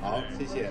好，谢谢。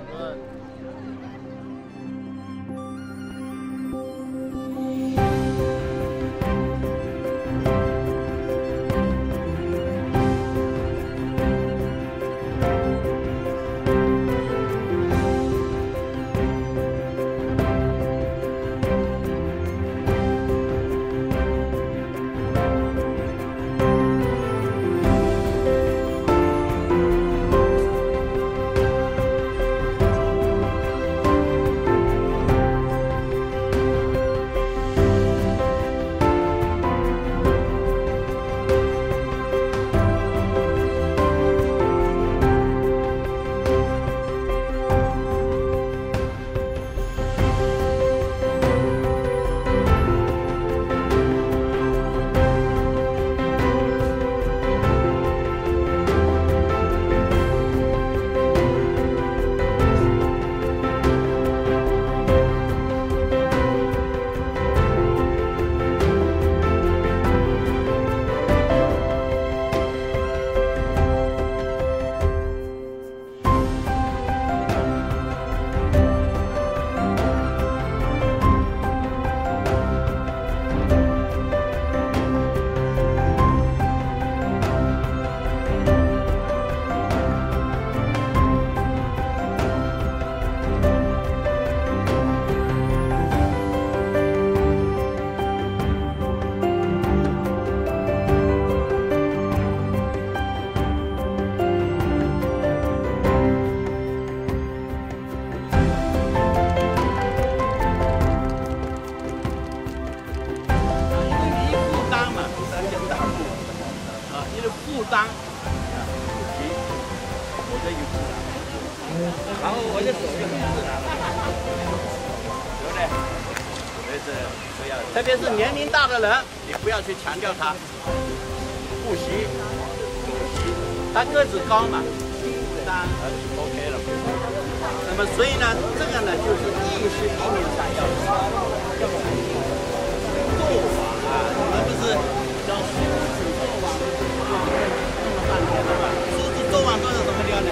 特别是年龄大的人，你不要去强调他。不习，他个子高嘛，1米53 OK 了。那么所以呢，这个呢就是意面上要做法啊，而不是要做法。狮子做法做成什么样呢？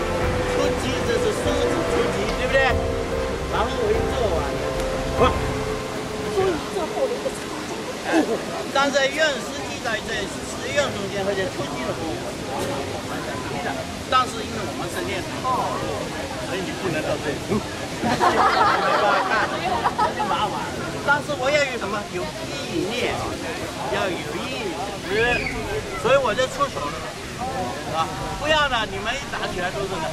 出击这是狮子出击，对不对？然后我一做完。 但是用实际在这使用中间或者出击的部分，但是因为我们是练套路，所以你不能到这里，没办法，麻烦。但是我要有什么？有意念，要有意识，所以我就出手了，是吧？不要呢，你们一打起来都是呢。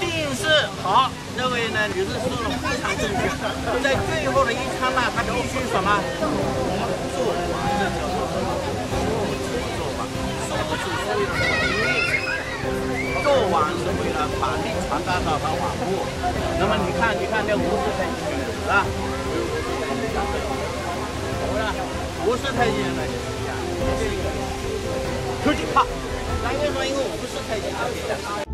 定势好。 这位呢，女士说的非常正确，在最后的一刹那，她必须什么？做完这叫做做完，做完是为了把力传达到她腕部。那么你看，这无式太极拳是吧？无式太极拳呢，就是这样，出去啪！那为什么？因为我不是太极拳。